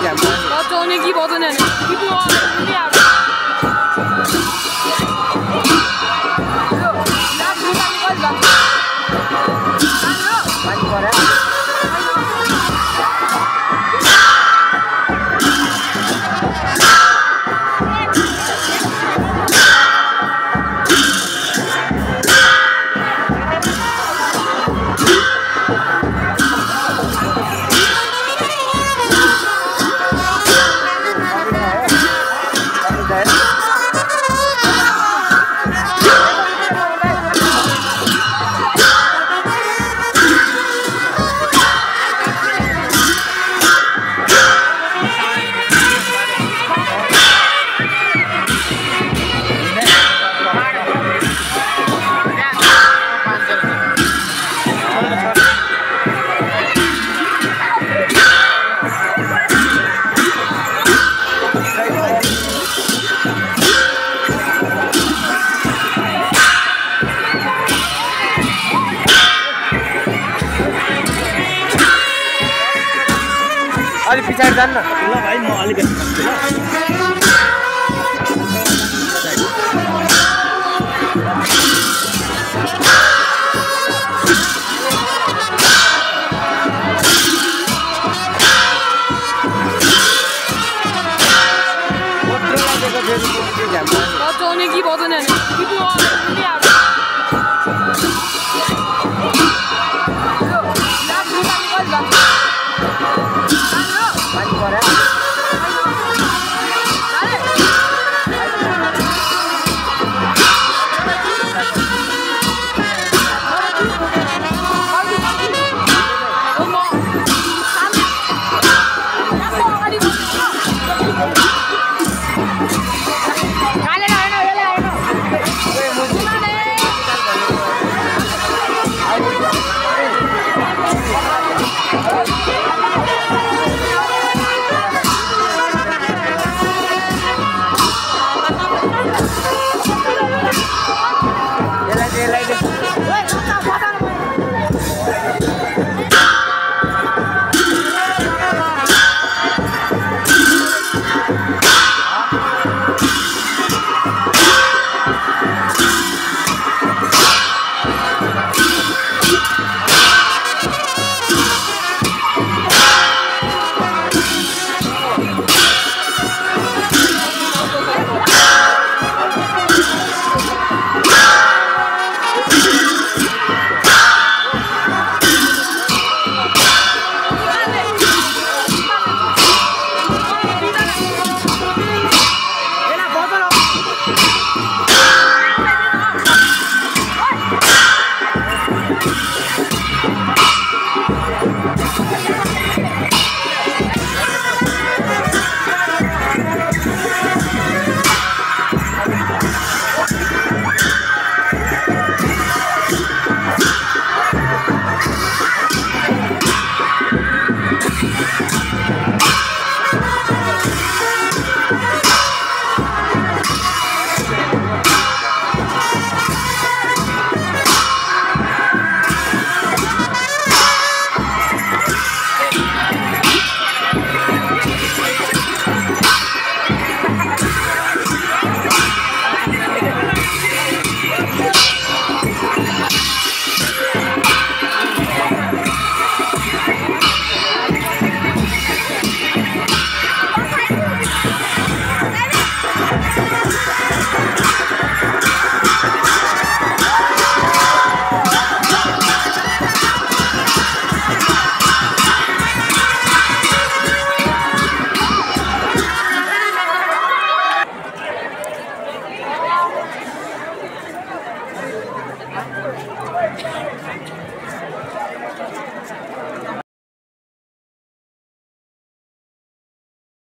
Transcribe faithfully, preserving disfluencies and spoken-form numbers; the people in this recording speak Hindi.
버전이기 버전에는 기부와 준비하고 나 불만이 걸려 많이 걸려 अरे पिछाड़ जान ना भाई माल बचाने की बचाने Thank you.